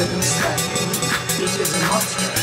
This is enough.